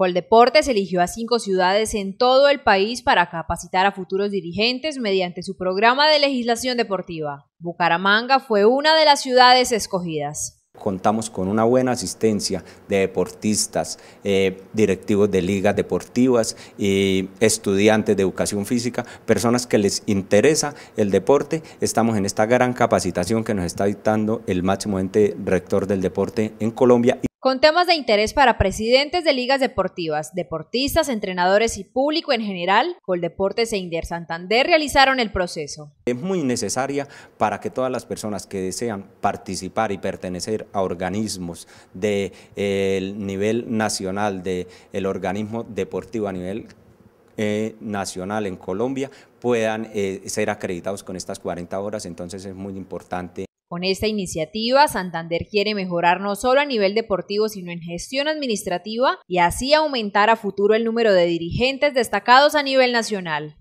Coldeportes eligió a 5 ciudades en todo el país para capacitar a futuros dirigentes mediante su programa de legislación deportiva. Bucaramanga fue una de las ciudades escogidas. Contamos con una buena asistencia de deportistas, directivos de ligas deportivas y estudiantes de educación física, personas que les interesa el deporte. Estamos en esta gran capacitación que nos está dictando el máximo ente rector del deporte en Colombia. Con temas de interés para presidentes de ligas deportivas, deportistas, entrenadores y público en general, Coldeportes e Inder Santander realizaron el proceso. Es muy necesaria para que todas las personas que desean participar y pertenecer a organismos del nivel nacional, del organismo deportivo a nivel nacional en Colombia, puedan ser acreditados con estas 40 horas, entonces es muy importante. Con esta iniciativa, Santander quiere mejorar no solo a nivel deportivo, sino en gestión administrativa y así aumentar a futuro el número de dirigentes destacados a nivel nacional.